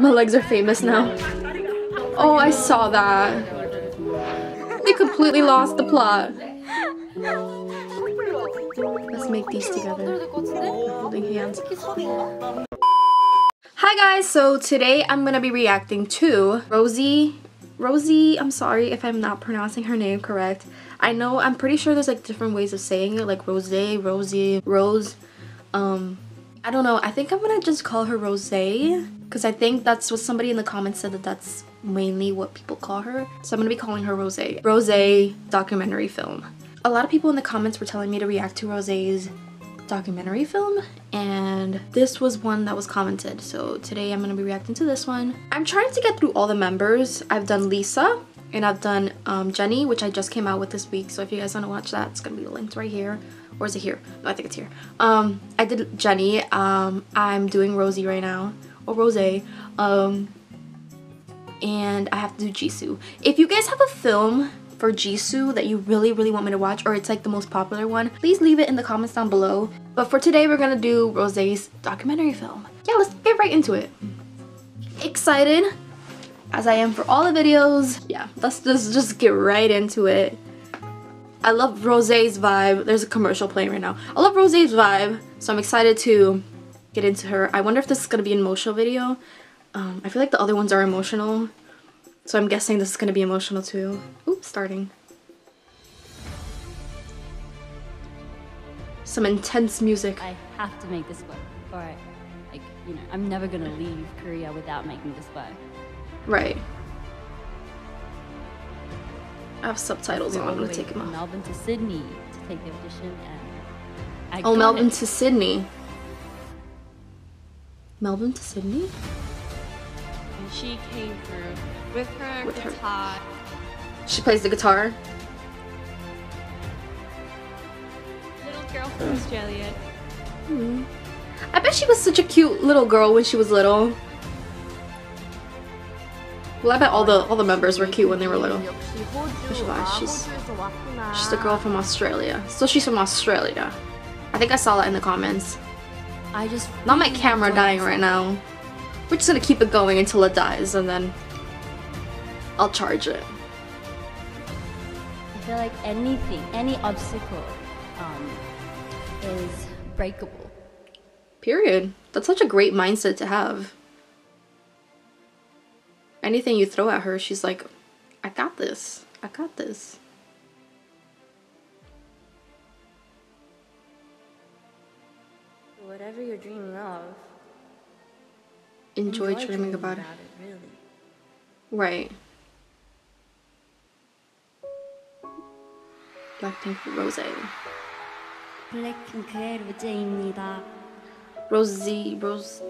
My legs are famous now. Oh, I saw that. They completely lost the plot. Let's make these together. Holding hands. Hi guys, so today I'm gonna be reacting to Rosie, I'm sorry if I'm not pronouncing her name correct. I know, I'm pretty sure there's like different ways of saying it, like Rose, Rosie, Rose. I don't know, I think I'm gonna just call her Rose, because I think that's what somebody in the comments said, that that's mainly what people call her. So I'm gonna be calling her Rose. Rose documentary film. A lot of people in the comments were telling me to react to Rose's documentary film, and this was one that was commented, so today I'm gonna be reacting to this one. I'm trying to get through all the members. I've done Lisa and I've done Jennie, which I just came out with this week, so if you guys want to watch that, it's gonna be linked right here. Or is it here? No, I think it's here. I did Jennie. I'm doing Rosie right now, or Rose, and I have to do Jisoo. If you guys have a film for Jisoo that you really want me to watch, or it's like the most popular one, please leave it in the comments down below. But for today, we're gonna do Rose's documentary film. Yeah, let's get right into it. Excited as I am for all the videos. Yeah, let's just get right into it. I love Rose's vibe. There's a commercial playing right now. I love Rose's vibe, so I'm excited to get into her. I wonder if this is gonna be an emotional video. I feel like the other ones are emotional, so I'm guessing this is gonna be emotional too. Oops, starting. Some intense music. I have to make this work, or like, you know, I'm never gonna leave Korea without making this work. Right. I have subtitles on. I'm gonna take them off. Melbourne to Sydney to take the audition, and oh, Melbourne to Sydney. Melbourne to Sydney. And she came through with her guitar. She plays the guitar. Little girl from Australia. Mm. I bet she was such a cute little girl when she was little. Well, I bet all the members were cute when they were little. She's a girl from Australia. So she's from Australia. I think I saw that in the comments. I just not my camera dying right now. We're just gonna keep it going until it dies, and then I'll charge it. I feel like anything, any obstacle is breakable. Period. That's such a great mindset to have. Anything you throw at her, she's like, I got this. I got this. Whatever you're dreaming of, enjoy dreaming about it, really. Right. Blackpink Rose. 블랙핑크의 Rosie, Rose.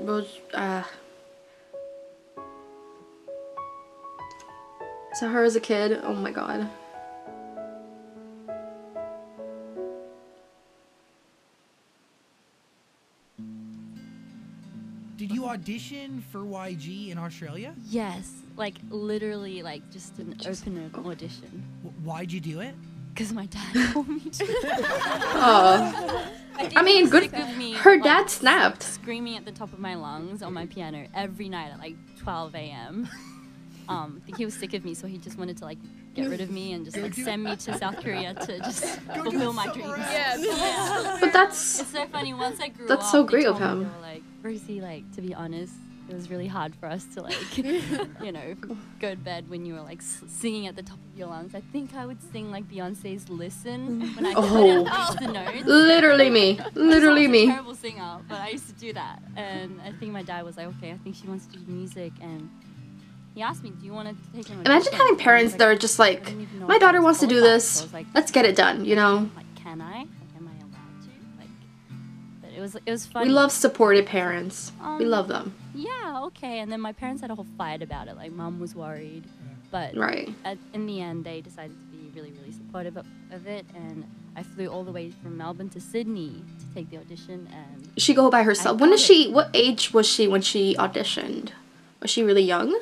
So her as a kid, oh my god. Did you audition for YG in Australia? Yes, like literally, like just an open audition. Why'd you do it? Because my dad told me to. Oh. I mean, good. Her dad like, snapped. Screaming at the top of my lungs on my piano every night at like 12 a.m. I think he was sick of me, so he just wanted to like get rid of me and just like send me to South Korea to just fulfill my dreams. Yeah. But that's. It's so funny. Once I grew up, that's so great of him. They were like, Rosie, like to be honest, it was really hard for us to like, you know, go to bed when you were like singing at the top of your lungs. I think I would sing like Beyonce's "Listen" when I couldn't reach the notes. Literally me. Literally me. I was a terrible singer, but I used to do that. And I think my dad was like, okay, I think she wants to do music, and he asked me, do you want to take an Imagine having parents that are just like, my daughter wants to do this, let's get it done, you know? Like, can I? Like, am I allowed to? Like, but it was funny. We love supportive parents. We love them. Yeah, okay. And then my parents had a whole fight about it. Like, mom was worried. But right. In the end, they decided to be really supportive of it. And I flew all the way from Melbourne to Sydney to take the audition. And she go by herself. When did she, what age was she when she auditioned? Was she really young?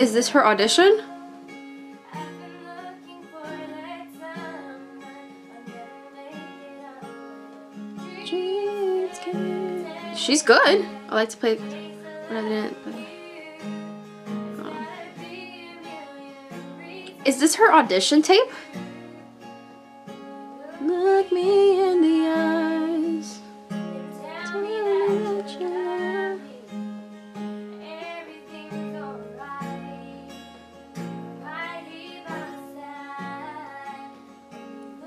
Is this her audition? She's good. I like to play when I didn't play. Is this her audition tape? Look me in the eyes. Tell me that you love. Everything's alright. Mighty by side.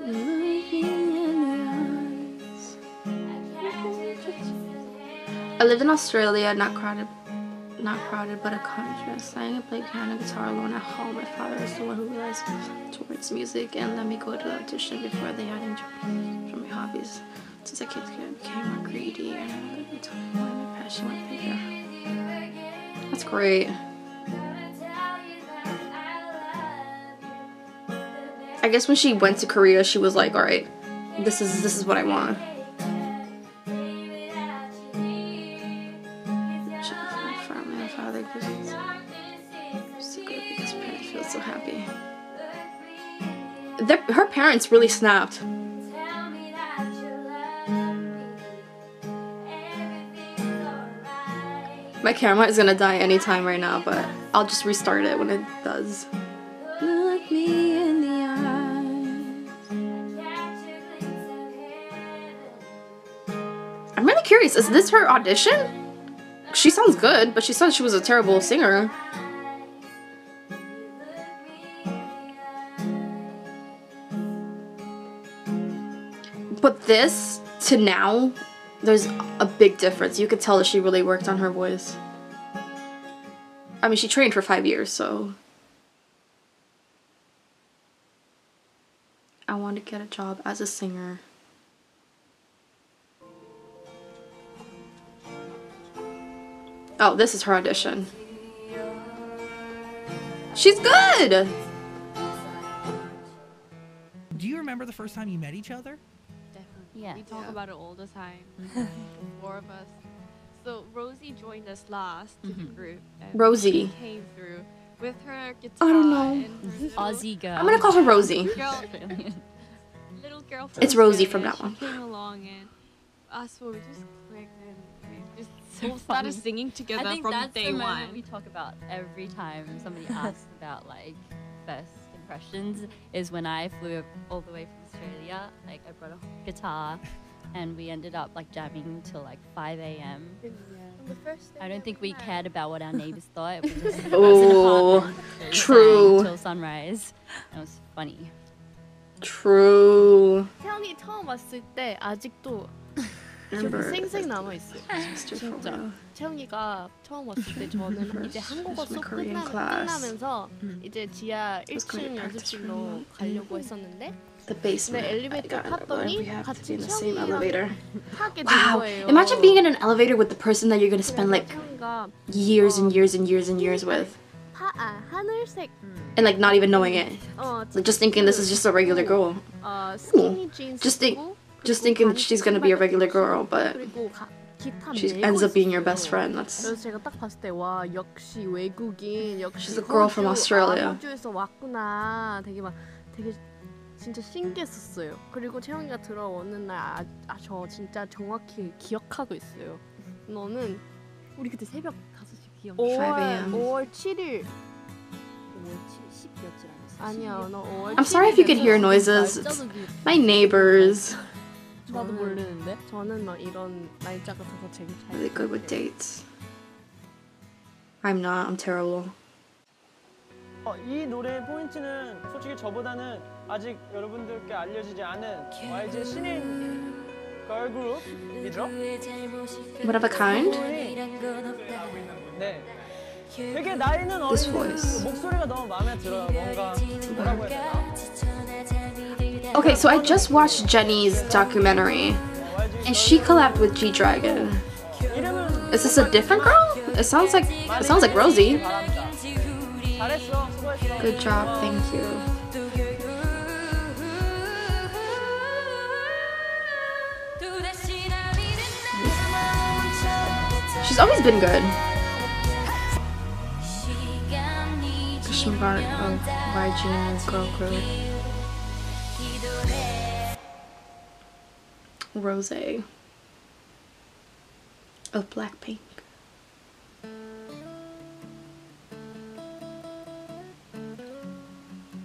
Look me in the eyes. I can't do. I lived in Australia, not crowded, but a contrast. Sang and played piano guitar alone at home. My father is the one who realized towards music and let me go to the audition before they had enjoyed from my hobbies. Since a kid, I became more greedy and I would be talking why my passion went bigger. That's great. I guess when she went to Korea, she was like, alright, this is what I want. Her parents really snapped. Tell me that you love me. Everything's alright. My camera is gonna die anytime right now, but I'll just restart it when it does. Look me in the eyes. I'm really curious, is this her audition? She sounds good, but she said she was a terrible singer. But this to now, there's a big difference. You could tell that she really worked on her voice. I mean, she trained for 5 years, so. I want to get a job as a singer. Oh, this is her audition. She's good! Do you remember the first time you met each other? Yeah. We talk about it all the time, four of us. So Rosie joined us last to the group. And Rosie came through with her guitar. I don't know. And her Aussie girl. I'm gonna call her Rosie. Girl, little girl. It's Rosie from that one. She came along and us we just clicked and we just all started singing together from day one. We talk about every time somebody asks about like first impressions is when I flew all the way from Australia, like I brought a guitar and we ended up like jamming till like 5 AM. Yeah. I don't think we cared about what our neighbors thought. It was just oh, true. Till sunrise. It was funny. True. 태연이 처음 왔을 때 아직도 생생 남아 있어요. 진짜. 태연이가 처음 왔을 때 저는 이제 한국어 수업 끝나면서 이제 지하 1층 연습실로 가려고 했었는데. The basement. We have to be in the same elevator. Wow! Imagine being in an elevator with the person that you're gonna spend like years and years and years and years with, and like not even knowing it, like just thinking this is just a regular girl. Ooh. Just thinking she's gonna be a regular girl, but she ends up being your best friend. That's. She's a girl from Australia. 진짜 신기했었어요. 그리고 채영이가 들어오는 날 저 진짜 정확히 기억하고 있어요. 너는 우리 그때 새벽 5시 기억나? 5월 7일. 10일이었지 아니야. 너 5월 7일. I'm sorry if you could hear noises. It's my neighbors. 나도 모르는데. 저는 막 이런 날짜 같은 거 되게 잘. Really good with dates. I'm not. I'm terrible. 이 노래의 포인트는 솔직히 저보다는 아직 여러분들께 알려지지 않은 YG 신인 걸그룹이죠. What of a kind? 네. 되게 나이는 어린데 목소리가 너무 마음에 들어요. 뭔가 뭐라고 해야 되나? Okay, so I just watched Jennie's documentary, and she collabed with G-Dragon. Is this a different girl? It sounds like Rosie. Good job, thank you. She's always been good. Christian Bart of YG and his girl crew. Rosé. of Blackpink.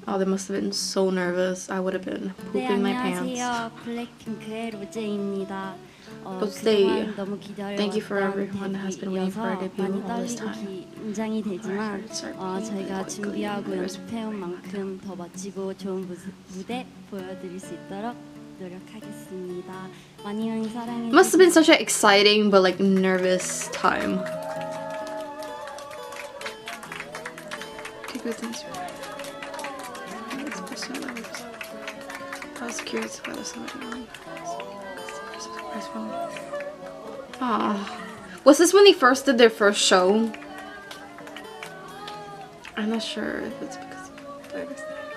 Oh, they must have been so nervous. I would have been pooping my pants. But today, thank you for everyone that has been waiting for our debut all this time. It must have been such an exciting but like nervous time. I was curious whether somebody was this when they first did their first show? I'm not sure if it's because of the nervous thing.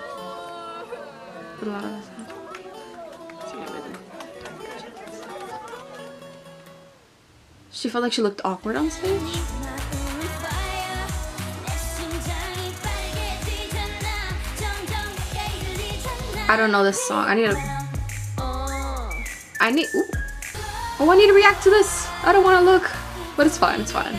A lot of us have. She felt like she looked awkward on stage. I don't know this song. Ooh. Oh, I need to react to this. I don't want to look. But it's fine, it's fine.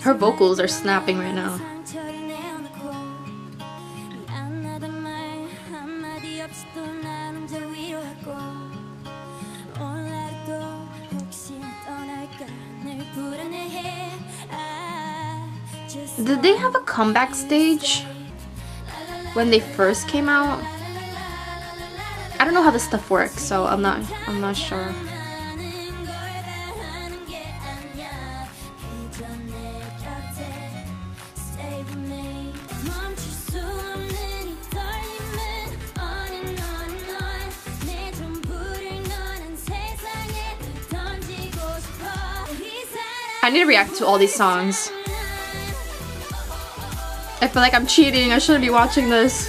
Her vocals are snapping right now. Did they have a comeback stage when they first came out? I don't know how this stuff works, so I'm not sure. I need to react to all these songs. I feel like I'm cheating. I shouldn't be watching this.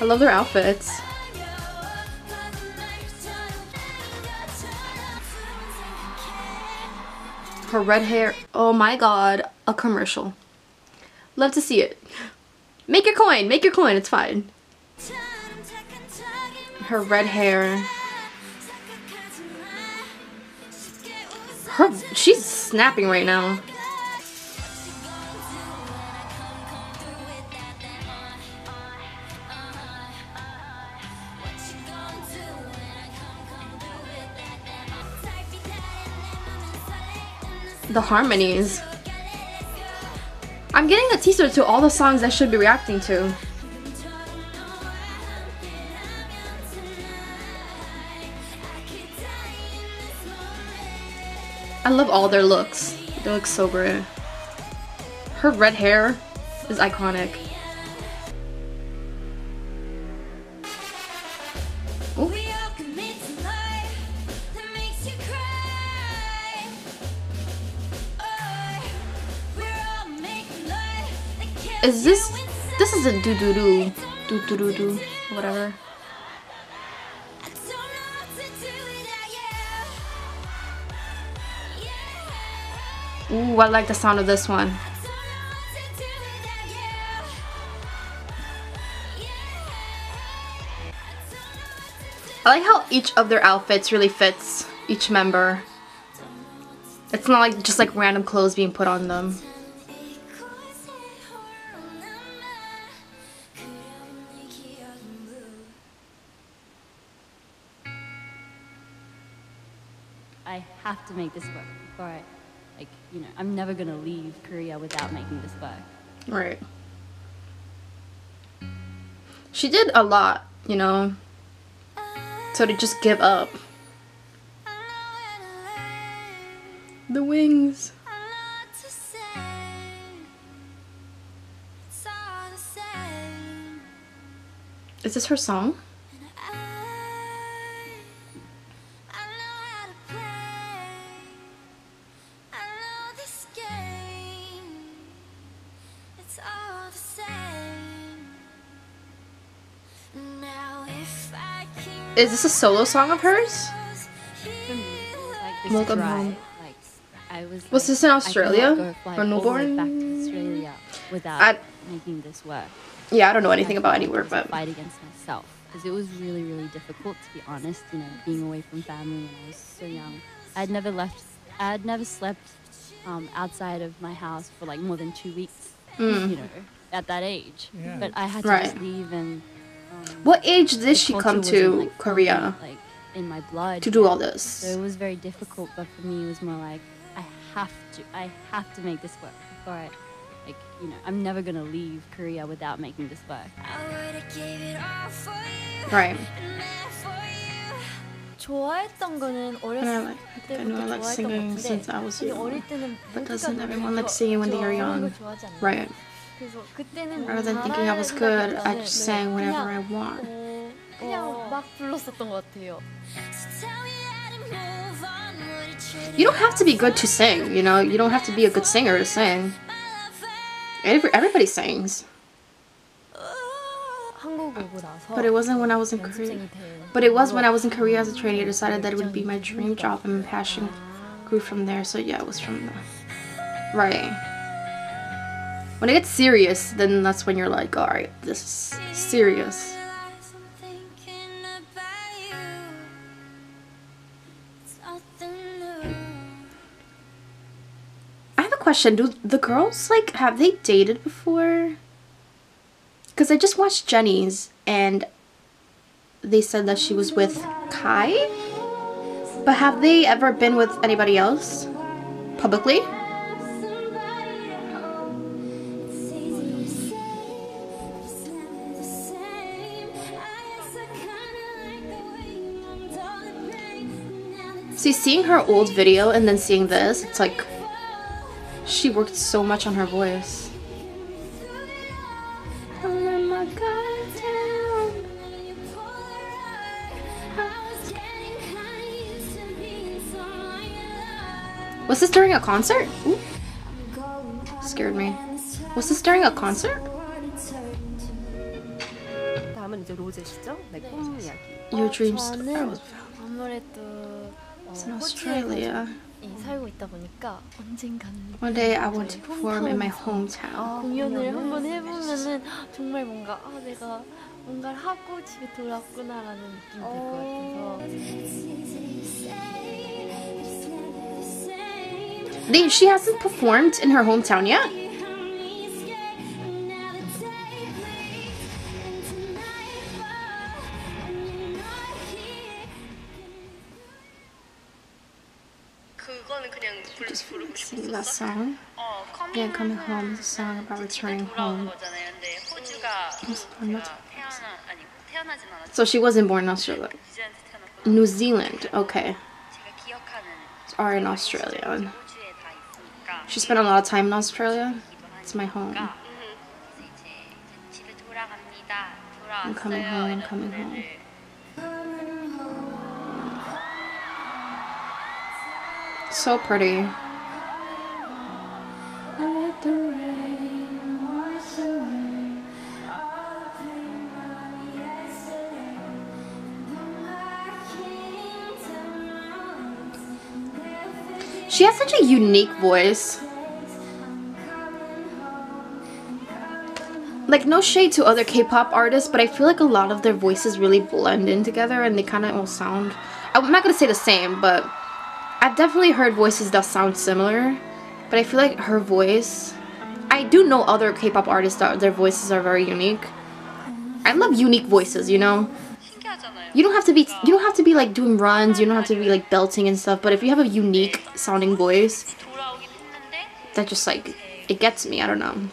I love their outfits. Her red hair. Oh my god. A commercial. Love to see it. Make your coin. Make your coin. It's fine. Her red hair. She's snapping right now. The harmonies. I'm getting a teaser to all the songs I should be reacting to. I love all their looks. They look so great. Her red hair is iconic. Ooh. Is this... This is a doo-doo-doo. Doo-doo-doo-doo. Whatever. Ooh, I like the sound of this one. I like how each of their outfits really fits each member. It's not like just like random clothes being put on them. I have to make this work. All right. Like, you know, I'm never gonna leave Korea without making this work. Right. She did a lot, you know. So to just give up. The wings. Is this her song? Is this a solo song of hers? For me, like this Welcome drive, home. Like, I was, was like, this in Australia? Or Newborn? Back to Australia without making this work. Yeah, I don't know anything about anywhere, but fight against myself because it was really, really difficult, to be honest. You know, being away from family when I was so young. I'd never left. I'd never slept outside of my house for like more than 2 weeks. Mm. You know, at that age. Yeah. But I had to just leave. And what age did she come to like, Korea? Like in my blood to do all this. So it was very difficult. But for me, it was more like I have to make this work before I. Like, you know, I'm never gonna leave Korea without making this work. Right. I like singing since I was young. But doesn't everyone like singing when they are young? Right. Rather than thinking I was good, I just sang whenever I want. You don't have to be good to sing, you know? You don't have to be a good singer to sing. Everybody sings. But it wasn't when I was in Korea. But it was when I was in Korea as a trainee. I decided that it would be my dream job, and my passion grew from there. So yeah, it was from there. Right. When it gets serious, then that's when you're like, alright, this is serious. Question, do the girls like have they dated before? Because I just watched Jennie's and they said that she was with Kai, but have they ever been with anybody else publicly? See, seeing her old video and then seeing this, it's like she worked so much on her voice. Was this during a concert? Ooh. Scared me. Was this during a concert? Your dreams was found. It's in Australia. One day I want to perform in my hometown. She hasn't performed in her hometown yet? Sing that song. Yeah, coming home is a song about returning home. So she wasn't born in Australia. New Zealand, okay. Or in Australia. She spent a lot of time in Australia. It's my home. I'm coming home, I'm coming home. So pretty. She has such a unique voice. Like, no shade to other K-pop artists, but I feel like a lot of their voices really blend in together and they kind of all sound... I'm not going to say the same, but I've definitely heard voices that sound similar, but I feel like her voice... I do know other K-pop artists that their voices are very unique. I love unique voices, you know? You don't have to be like doing runs, you don't have to be like belting and stuff, but if you have a unique sounding voice, that just like, it gets me, I don't know.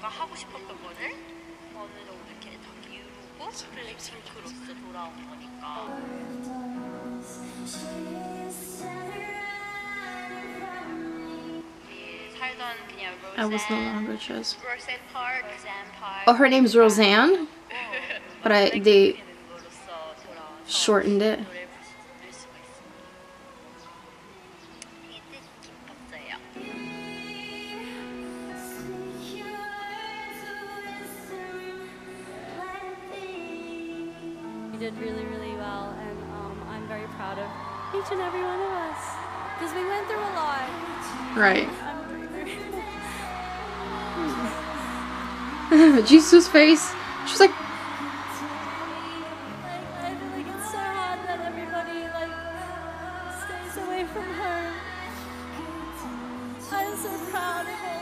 I was no longer just... Oh, her name's Roseanne? But they shortened it. You did really, really well, and proud of each and every one of us because we went through a lot. Right. Jisoo's face. She's like. I feel like it's so hard that everybody stays away from her. I'm so proud of her.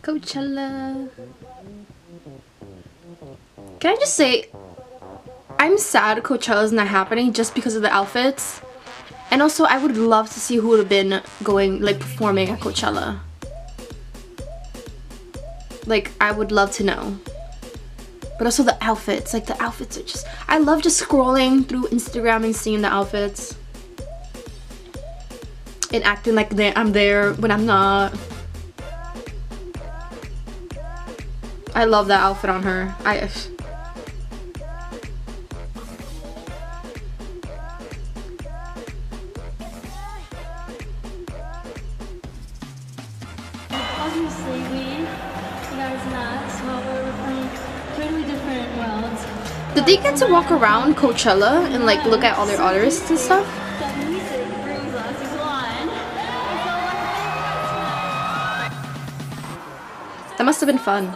Coachella. Can I just say, I'm sad Coachella's not happening just because of the outfits. And also, I would love to see who would have been going, performing at Coachella. I would love to know. But also the outfits, the outfits are just... I love just scrolling through Instagram and seeing the outfits. And acting like I'm there when I'm not. I love that outfit on her. Obviously, you guys not, so we're from totally different worlds. Did they get to walk around Coachella and look at all their artists and stuff? That must have been fun.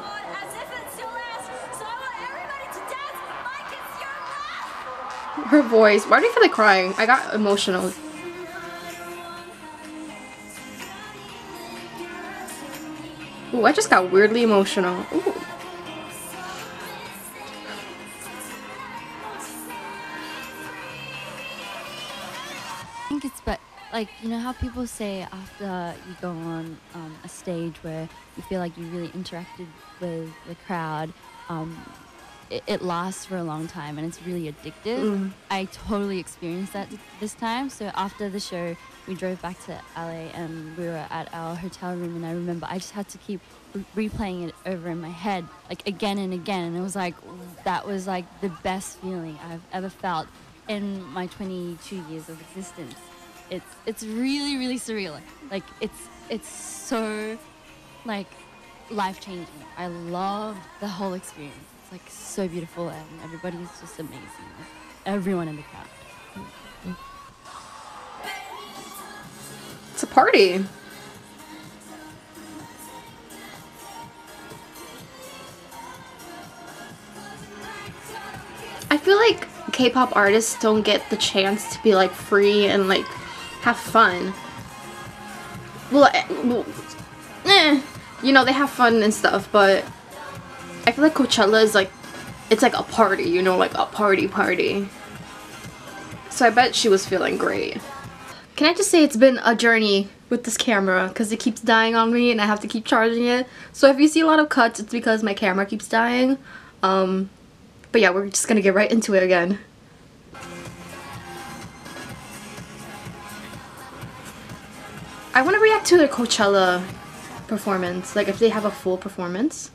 Her voice. Why do you feel like crying? I got emotional. Ooh, I just got weirdly emotional. Ooh. I think it's you know how people say after you go on a stage where you feel like you really interacted with the crowd, it lasts for a long time and it's really addictive. I totally experienced that this time. So after the show, we drove back to LA and we were at our hotel room, and I remember I just had to keep replaying it over in my head, again and again. And it was that was the best feeling I've ever felt in my 22 years of existence. It's really, really surreal. It's so life-changing. I love the whole experience. So beautiful, and everybody's just amazing. Everyone in the crowd. It's a party. I feel like K-pop artists don't get the chance to be free and have fun. You know, they have fun and stuff, but I feel like Coachella is it's a party, you know, a party. So I bet she was feeling great. Can I just say it's been a journey with this camera because it keeps dying on me and I have to keep charging it. So if you see a lot of cuts, it's because my camera keeps dying. But yeah, we're just gonna get right into it again. I want to react to the Coachella performance, if they have a full performance.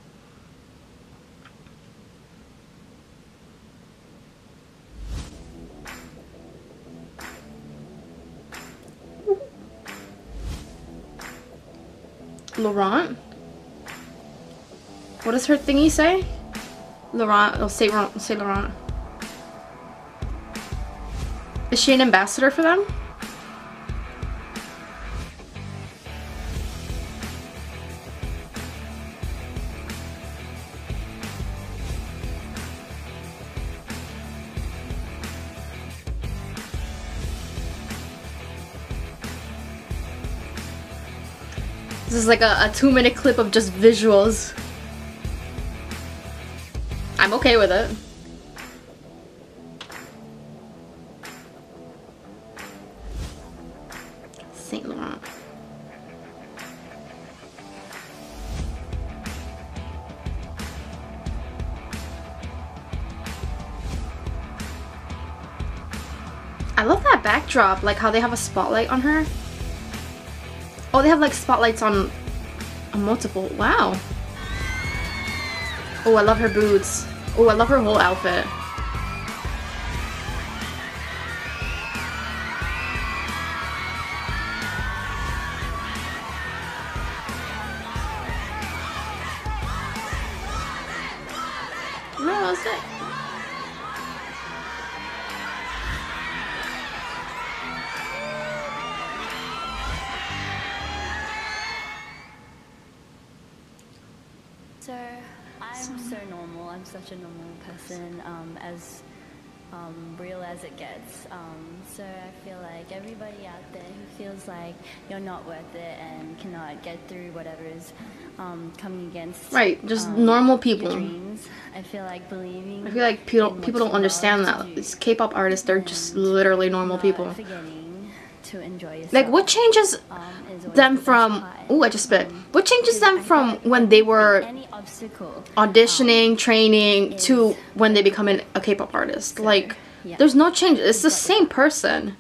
Laurent? What does her thingy say? Laurent, oh, Saint Laurent. Is she an ambassador for them? This is a 2-minute clip of just visuals. I'm okay with it. Saint Laurent. I love that backdrop, how they have a spotlight on her. Oh, they have spotlights on multiple. Wow. Oh, I love her boots. Oh, I love her whole outfit. was like, so I'm so normal. I'm such a normal person, real as it gets. So I feel like everybody out there who feels like you're not worth it and cannot get through whatever is coming against, right, just normal people. Dreams. I feel like believing. I feel like people don't understand that these K-pop artists, they're just literally normal people. Forgetting to enjoy yourself. Like what changes them from? Oh, I just spit. What changes them from when they were auditioning, training, to when they become a K-pop artist? Like, there's no change. It's the same person.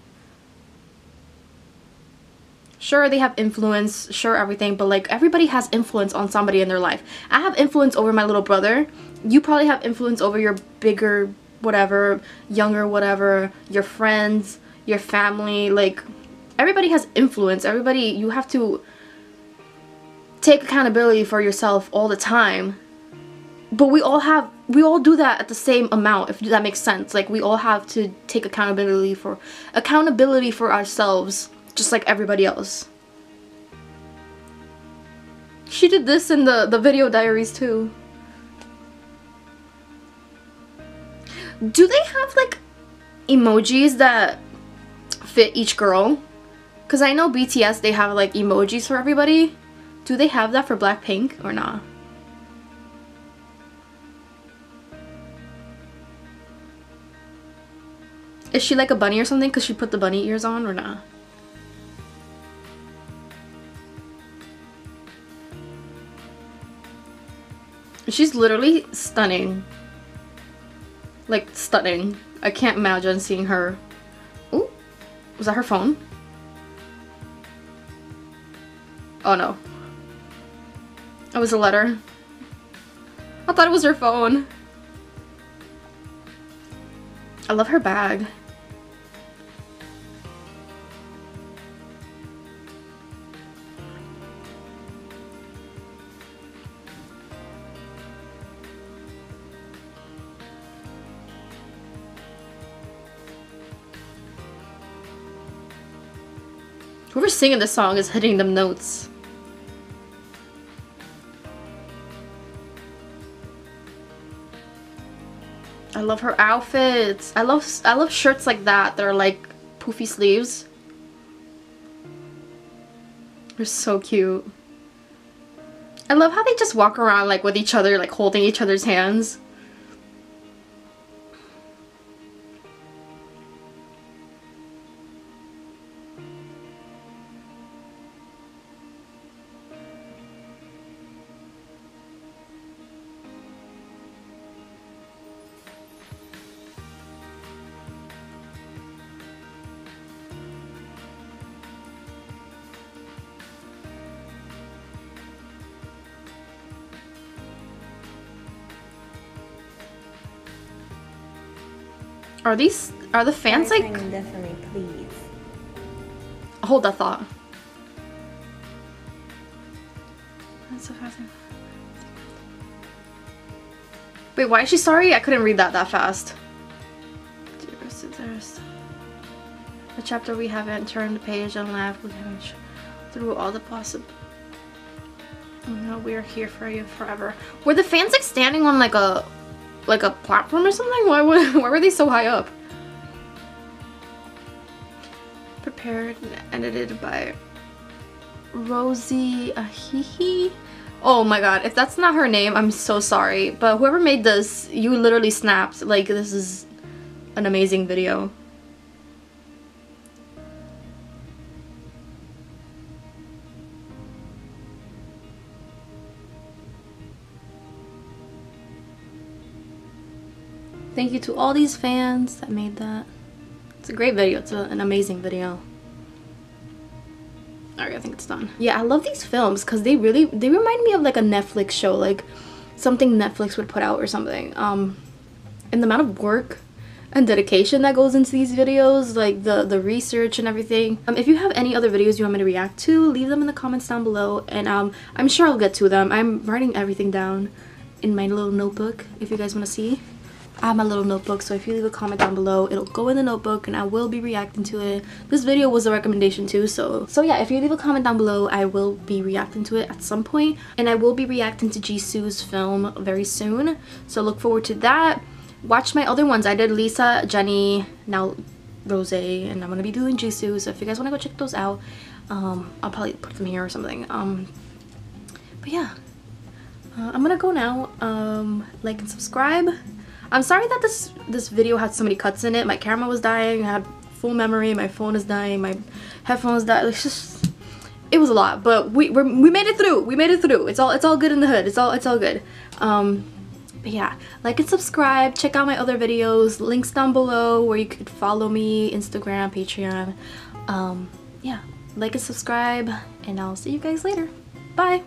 Sure, they have influence, sure, everything, but like everybody has influence on somebody in their life. I have influence over my little brother. You probably have influence over your bigger whatever, younger whatever, your friends, your family. Like, everybody has influence. Everybody, you have to take accountability for yourself all the time, but we all do that at the same amount, if that makes sense. Like, we all have to take accountability for ourselves, just like everybody else. She did this in the video diaries too. Do they have like emojis that fit each girl? Because I know BTS, they have like emojis for everybody. Do they have that for Blackpink or not? Is she like a bunny or something? Because she put the bunny ears on or not? She's literally stunning. Like, stunning. I can't imagine seeing her. Ooh, was that her phone? Oh no. It was a letter. I thought it was her phone. I love her bag. Whoever's singing this song is hitting them notes. I love her outfits. I love shirts like that. They're like poofy sleeves. They're so cute. I love how they just walk around like with each other, like holding each other's hands. Are the fans like? Definitely, please. Hold that thought. That's so fascinating. Wait, why is she sorry? I couldn't read that fast. A chapter we haven't turned the page and laughed. We haven't through all the possible. Oh no, we are here for you forever. Were the fans like standing on like a platform or something? Why were they so high up? Prepared and edited by Rosie Ahihi. Oh my god, if that's not her name, I'm so sorry. But whoever made this, you literally snapped. Like, this is an amazing video. Thank you to all these fans that made that. It's a great video. It's an amazing video. Alright, I think it's done. Yeah, I love these films because they remind me of like a Netflix show, like something Netflix would put out or something. And the amount of work and dedication that goes into these videos, like the research and everything. If you have any other videos you want me to react to, leave them in the comments down below, and I'm sure I'll get to them. I'm writing everything down in my little notebook if you guys want to see. I have my little notebook, so if you leave a comment down below, it'll go in the notebook and I will be reacting to it. This video was a recommendation too, so yeah, if you leave a comment down below, I will be reacting to it at some point. And I will be reacting to Jisoo's film very soon, so look forward to that. Watch my other ones. I did Lisa, Jennie, now Rose, and I'm gonna be doing Jisoo, so if you guys want to go check those out, I'll probably put them here or something. But yeah, I'm gonna go now. Like and subscribe. I'm sorry that this video had so many cuts in it. My camera was dying, I had full memory, my phone is dying, my headphones died. It's just, it was a lot, but we made it through. We made it through. It's all good in the hood. It's all good. But yeah, like and subscribe, check out my other videos, links down below where you could follow me, Instagram, Patreon. Yeah, like and subscribe, and I'll see you guys later. Bye.